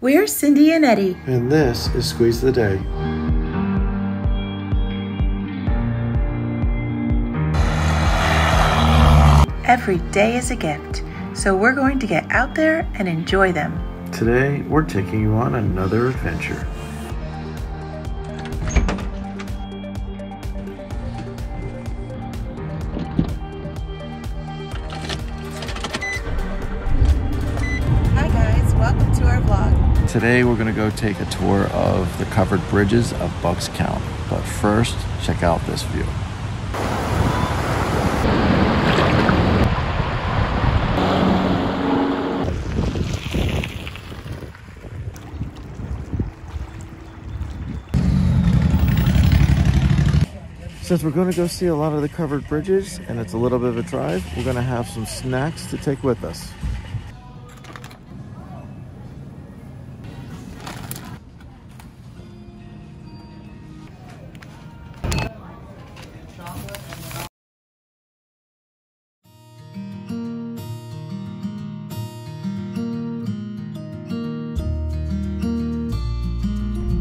We're Cindy and Eddie. And this is Squeeze the Day. Every day is a gift, so we're going to get out there and enjoy them. Today, we're taking you on another adventure. Today we're gonna go take a tour of the covered bridges of Bucks County. But first, check out this view. Since we're gonna go see a lot of the covered bridges and it's a little bit of a drive, we're gonna have some snacks to take with us.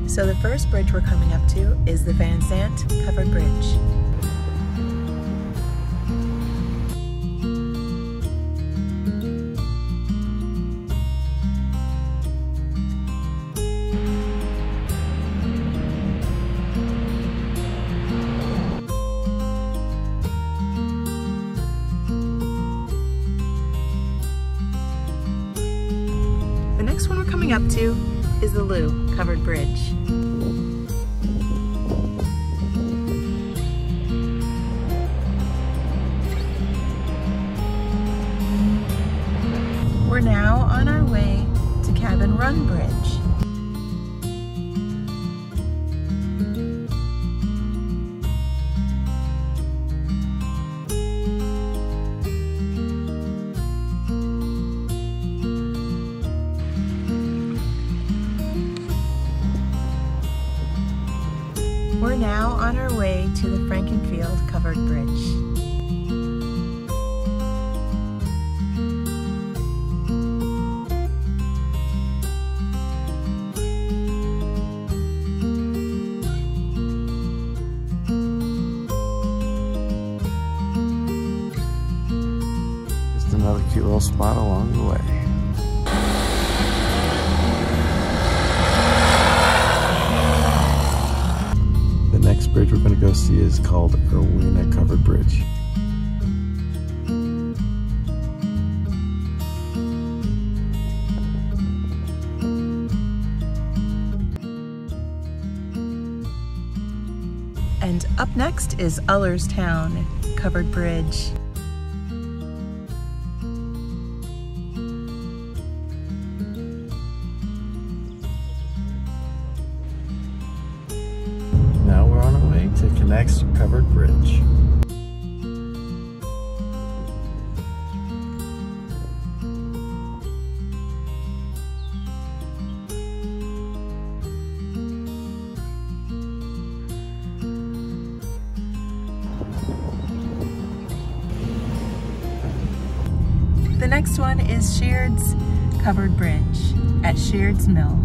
So the first bridge we're coming up to is the Van Sandt Covered Bridge. The next one we're coming up to is the Loux Covered Bridge. We're now on our way to Cabin Run Bridge. We're now on our way to the Frankenfield Covered Bridge. Just another cute little spot along the way. Next bridge we're going to go see is called Erwinna Covered Bridge. And up next is Uhlerstown Covered Bridge. Next covered bridge. The next one is Sheard's Covered Bridge at Sheard's Mill.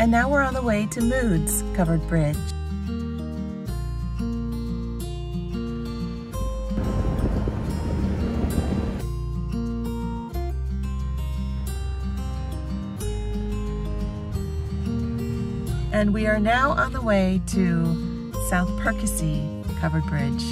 And now we're on the way to Mood's Covered Bridge. And we are now on the way to South Perkasie Covered Bridge.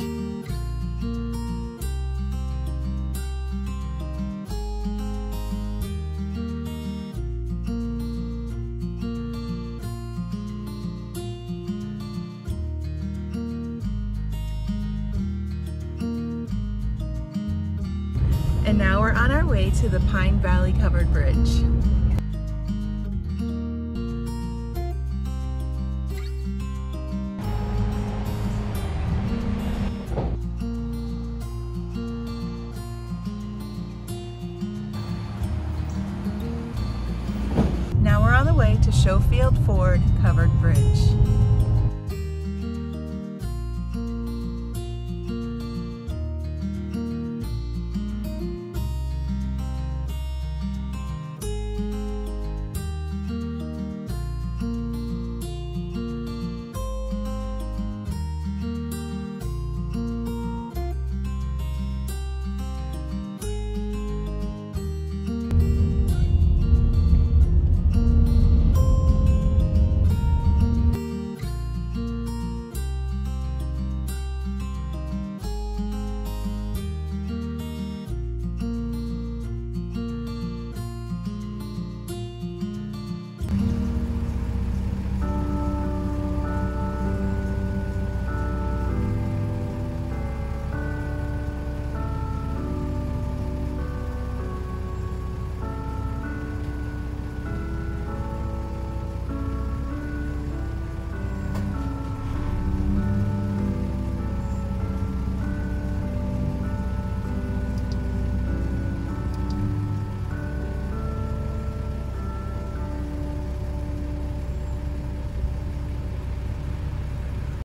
And now we're on our way to the Pine Valley Covered Bridge. to Schofield Ford Covered Bridge.